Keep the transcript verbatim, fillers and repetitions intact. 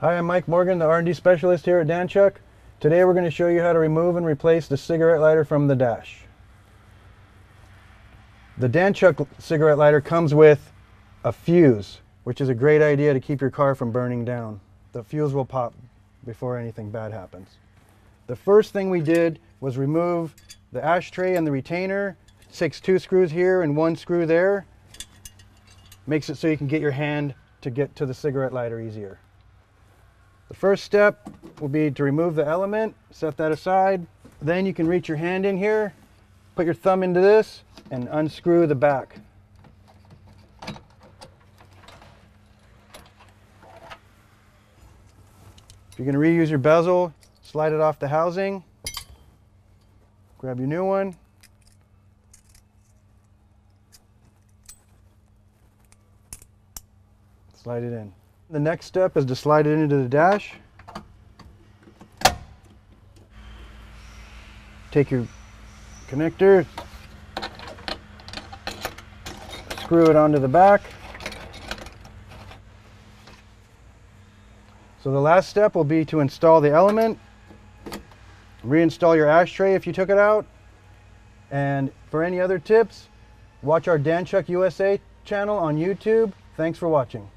Hi, I'm Mike Morgan, the R and D specialist here at Danchuk. Today we're going to show you how to remove and replace the cigarette lighter from the dash. The Danchuk cigarette lighter comes with a fuse, which is a great idea to keep your car from burning down. The fuse will pop before anything bad happens. The first thing we did was remove the ashtray and the retainer, six two screws here and one screw there. Makes it so you can get your hand to get to the cigarette lighter easier. The first step will be to remove the element, set that aside. Then you can reach your hand in here, put your thumb into this, and unscrew the back. If you're going to reuse your bezel, slide it off the housing, grab your new one. Slide it in. The next step is to slide it into the dash. Take your connector, screw it onto the back. So the last step will be to install the element, reinstall your ashtray if you took it out. And for any other tips, watch our Danchuk U S A channel on YouTube. Thanks for watching.